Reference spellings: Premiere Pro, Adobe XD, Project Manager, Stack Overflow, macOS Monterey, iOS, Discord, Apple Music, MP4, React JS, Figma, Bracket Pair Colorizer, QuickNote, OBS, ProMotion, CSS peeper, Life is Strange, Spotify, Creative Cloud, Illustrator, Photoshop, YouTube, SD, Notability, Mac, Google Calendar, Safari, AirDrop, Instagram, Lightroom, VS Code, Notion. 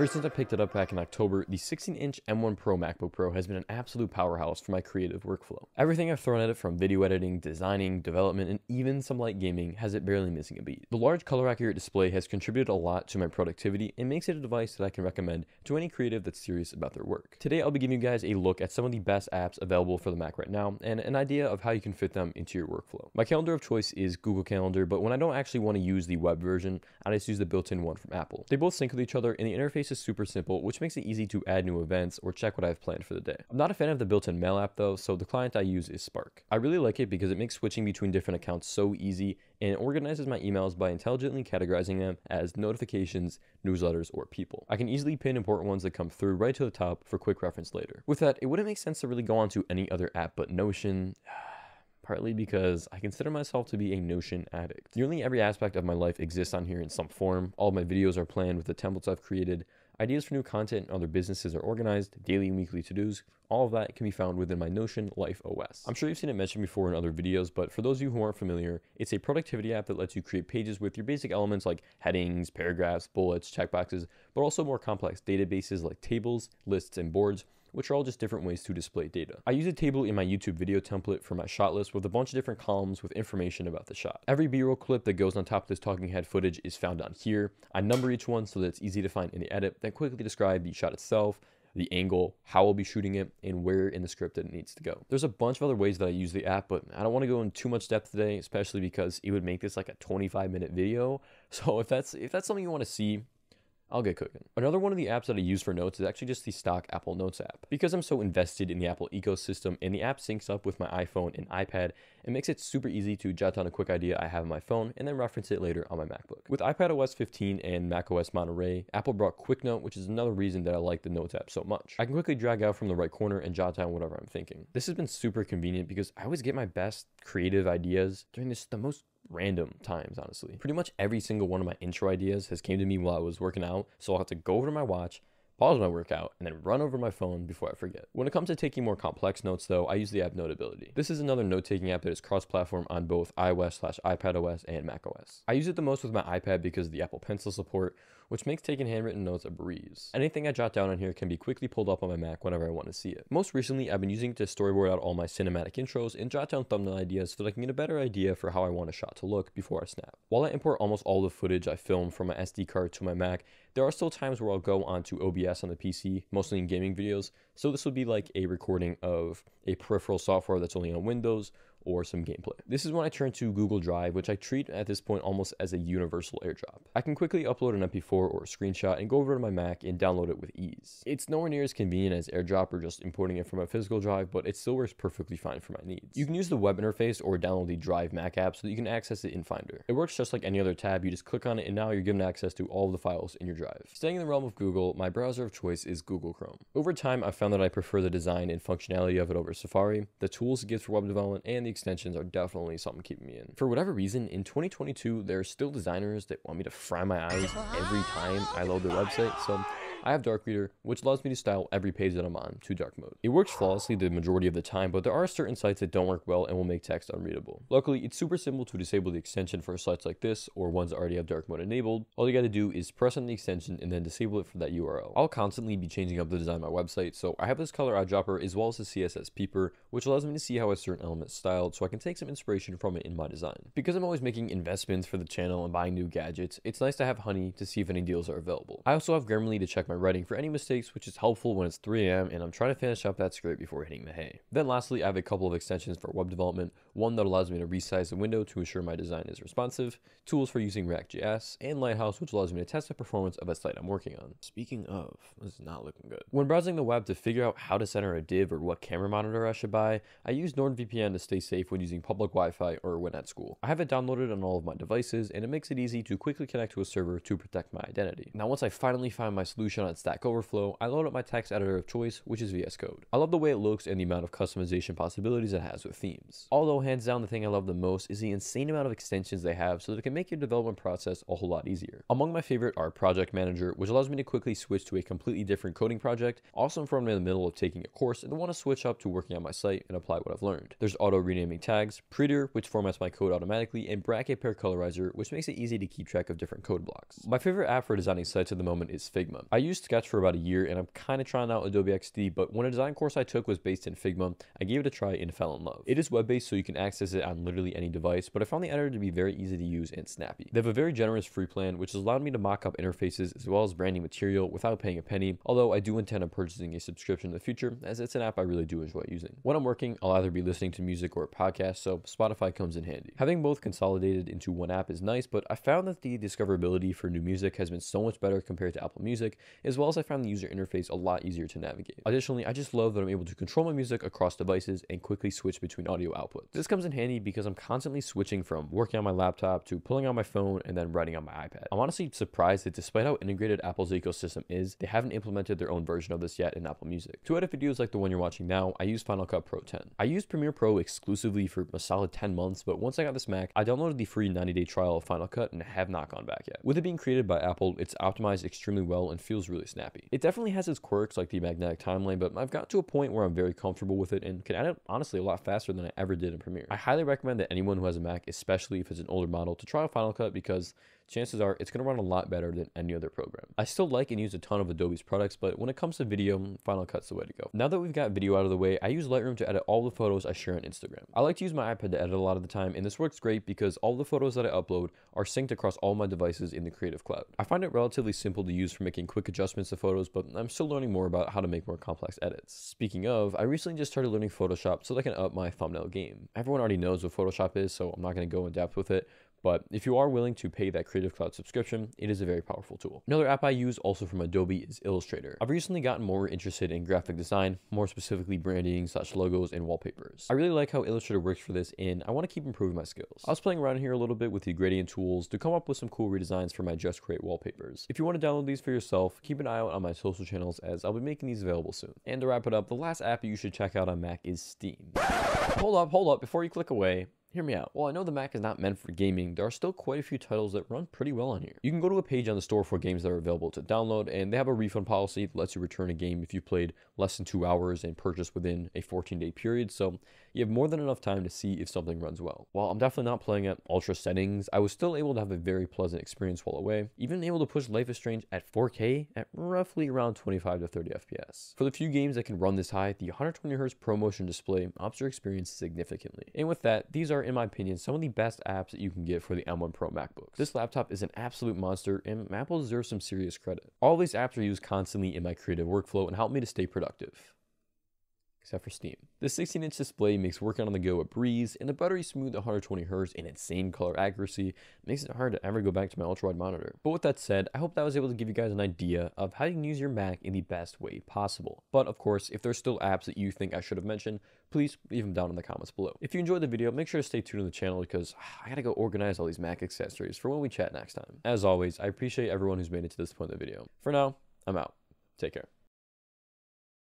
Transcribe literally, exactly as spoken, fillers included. Ever since I picked it up back in October, the sixteen inch M one Pro MacBook Pro has been an absolute powerhouse for my creative workflow. Everything I've thrown at it, from video editing, designing, development, and even some light gaming, has it barely missing a beat. The large color accurate display has contributed a lot to my productivity and makes it a device that I can recommend to any creative that's serious about their work. Today I'll be giving you guys a look at some of the best apps available for the Mac right now and an idea of how you can fit them into your workflow. My calendar of choice is Google Calendar, but when I don't actually want to use the web version, I just use the built-in one from Apple. They both sync with each other and the interface is super simple, which makes it easy to add new events or check what I've planned for the day. I'm not a fan of the built-in mail app though, so the client I use is Spark. I really like it because it makes switching between different accounts so easy and it organizes my emails by intelligently categorizing them as notifications, newsletters, or people. I can easily pin important ones that come through right to the top for quick reference later. With that, it wouldn't make sense to really go onto any other app but Notion. Partly because I consider myself to be a Notion addict. Nearly every aspect of my life exists on here in some form. All of my videos are planned with the templates I've created. Ideas for new content and other businesses are organized, daily and weekly to-dos, all of that can be found within my Notion Life O S. I'm sure you've seen it mentioned before in other videos, but for those of you who aren't familiar, it's a productivity app that lets you create pages with your basic elements like headings, paragraphs, bullets, checkboxes, but also more complex databases like tables, lists, and boards, which are all just different ways to display data. I use a table in my YouTube video template for my shot list with a bunch of different columns with information about the shot. Every B-roll clip that goes on top of this talking head footage is found on here. I number each one so that it's easy to find in the edit, then quickly describe the shot itself, the angle, how I'll be shooting it, and where in the script it needs to go. There's a bunch of other ways that I use the app, but I don't want to go in too much depth today, especially because it would make this like a twenty-five minute video. So if that's if that's something you want to see, I'll get cooking. Another one of the apps that I use for notes is actually just the stock Apple Notes app. Because I'm so invested in the Apple ecosystem and the app syncs up with my iPhone and iPad, it makes it super easy to jot down a quick idea I have on my phone and then reference it later on my MacBook. With iPadOS fifteen and macOS Monterey, Apple brought QuickNote, which is another reason that I like the Notes app so much. I can quickly drag out from the right corner and jot down whatever I'm thinking. This has been super convenient because I always get my best creative ideas during this the most random times, honestly. Pretty much every single one of my intro ideas has came to me while I was working out, so I'll have to go over to my watch, pause my workout, and then run over my phone before I forget. When it comes to taking more complex notes though, I use the app Notability. This is another note-taking app that is cross-platform on both iOS slash iPadOS and macOS. I use it the most with my iPad because of the Apple Pencil support, which makes taking handwritten notes a breeze. Anything I jot down on here can be quickly pulled up on my Mac whenever I want to see it. Most recently, I've been using it to storyboard out all my cinematic intros and jot down thumbnail ideas so that I can get a better idea for how I want a shot to look before I snap. While I import almost all the footage I film from my S D card to my Mac, there are still times where I'll go onto O B S on the P C, mostly in gaming videos, so this would be like a recording of a peripheral software that's only on Windows or some gameplay. This is when I turn to Google Drive, which I treat at this point almost as a universal airdrop. I can quickly upload an M P four or a screenshot and go over to my Mac and download it with ease. It's nowhere near as convenient as airdrop or just importing it from a physical drive, but it still works perfectly fine for my needs. You can use the web interface or download the Drive Mac app so that you can access it in Finder. It works just like any other tab, you just click on it and now you're given access to all of the files in your drive. Staying in the realm of Google, my browser of choice is Google Chrome. Over time, I've found that I prefer the design and functionality of it over Safari, the tools it gives for web development, and the extensions are definitely something keeping me in. For whatever reason, in twenty twenty-two, there are still designers that want me to fry my eyes every time I load their website, so I have Dark Reader, which allows me to style every page that I'm on to dark mode. It works flawlessly the majority of the time, but there are certain sites that don't work well and will make text unreadable. Luckily, it's super simple to disable the extension for sites like this or ones that already have dark mode enabled. All you gotta do is press on the extension and then disable it for that U R L. I'll constantly be changing up the design of my website, so I have this color eyedropper as well as the C S S peeper, which allows me to see how a certain element is styled so I can take some inspiration from it in my design. Because I'm always making investments for the channel and buying new gadgets, it's nice to have Honey to see if any deals are available. I also have Grammarly to check my writing for any mistakes, which is helpful when it's three A M and I'm trying to finish up that script before hitting the hay. Then lastly, I have a couple of extensions for web development, one that allows me to resize the window to ensure my design is responsive, tools for using React J S, and Lighthouse, which allows me to test the performance of a site I'm working on. Speaking of, this is not looking good. When browsing the web to figure out how to center a div or what camera monitor I should buy, I use Nord V P N to stay safe when using public Wi-Fi or when at school. I have it downloaded on all of my devices and it makes it easy to quickly connect to a server to protect my identity. Now once I finally find my solution on Stack Overflow, I load up my text editor of choice, which is V S Code. I love the way it looks and the amount of customization possibilities it has with themes. Although hands down the thing I love the most is the insane amount of extensions they have so that it can make your development process a whole lot easier. Among my favorite are Project Manager, which allows me to quickly switch to a completely different coding project, also if I'm in the middle of taking a course and I want to switch up to working on my site and apply what I've learned. There's auto renaming tags, Prettier, which formats my code automatically, and Bracket Pair Colorizer, which makes it easy to keep track of different code blocks. My favorite app for designing sites at the moment is Figma. I use used Sketch for about a year and I'm kind of trying out Adobe X D, but when a design course I took was based in Figma, I gave it a try and fell in love. It is web-based, so you can access it on literally any device, but I found the editor to be very easy to use and snappy. They have a very generous free plan, which has allowed me to mock up interfaces as well as branding material without paying a penny, although I do intend on purchasing a subscription in the future as it's an app I really do enjoy using. When I'm working, I'll either be listening to music or a podcast, so Spotify comes in handy. Having both consolidated into one app is nice, but I found that the discoverability for new music has been so much better compared to Apple Music, as well as I found the user interface a lot easier to navigate. Additionally, I just love that I'm able to control my music across devices and quickly switch between audio outputs. This comes in handy because I'm constantly switching from working on my laptop to pulling on my phone and then writing on my iPad. I'm honestly surprised that despite how integrated Apple's ecosystem is, they haven't implemented their own version of this yet in Apple Music. To edit videos like the one you're watching now, I use Final Cut Pro ten. I used Premiere Pro exclusively for a solid ten months, but once I got this Mac, I downloaded the free ninety day trial of Final Cut and have not gone back yet. With it being created by Apple, it's optimized extremely well and feels really snappy. It definitely has its quirks like the magnetic timeline, but I've gotten to a point where I'm very comfortable with it and can add it honestly a lot faster than I ever did in Premiere. I highly recommend that anyone who has a Mac, especially if it's an older model, to try Final Cut because chances are it's going to run a lot better than any other program. I still like and use a ton of Adobe's products, but when it comes to video, Final Cut's the way to go. Now that we've got video out of the way, I use Lightroom to edit all the photos I share on Instagram. I like to use my iPad to edit a lot of the time, and this works great because all the photos that I upload are synced across all my devices in the Creative Cloud. I find it relatively simple to use for making quick adjustments to photos, but I'm still learning more about how to make more complex edits. Speaking of, I recently just started learning Photoshop so that I can up my thumbnail game. Everyone already knows what Photoshop is, so I'm not going to go in depth with it. But if you are willing to pay that Creative Cloud subscription, it is a very powerful tool. Another app I use also from Adobe is Illustrator. I've recently gotten more interested in graphic design, more specifically branding slash logos and wallpapers. I really like how Illustrator works for this and I want to keep improving my skills. I was playing around here a little bit with the gradient tools to come up with some cool redesigns for my Just Create wallpapers. If you want to download these for yourself, keep an eye out on my social channels as I'll be making these available soon. And to wrap it up, the last app you should check out on Mac is Steam. Hold up, hold up, before you click away, hear me out. While I know the Mac is not meant for gaming, there are still quite a few titles that run pretty well on here. You can go to a page on the store for games that are available to download, and they have a refund policy that lets you return a game if you played less than two hours and purchased within a fourteen day period, so you have more than enough time to see if something runs well. While I'm definitely not playing at ultra settings, I was still able to have a very pleasant experience while away, even able to push Life is Strange at four K at roughly around twenty-five to thirty F P S. For the few games that can run this high, the one hundred twenty hertz ProMotion display ups your experience significantly. And with that, these are, in my opinion, some of the best apps that you can get for the M one Pro MacBooks. This laptop is an absolute monster and Apple deserves some serious credit. All these apps are used constantly in my creative workflow and help me to stay productive. Except for Steam. This sixteen inch display makes working on the go a breeze, and the buttery smooth one hundred twenty hertz and insane color accuracy makes it hard to ever go back to my ultra-wide monitor. But with that said, I hope that I was able to give you guys an idea of how you can use your Mac in the best way possible. But of course, if there's still apps that you think I should have mentioned, please leave them down in the comments below. If you enjoyed the video, make sure to stay tuned to the channel because I gotta go organize all these Mac accessories for when we chat next time. As always, I appreciate everyone who's made it to this point in the video. For now, I'm out. Take care.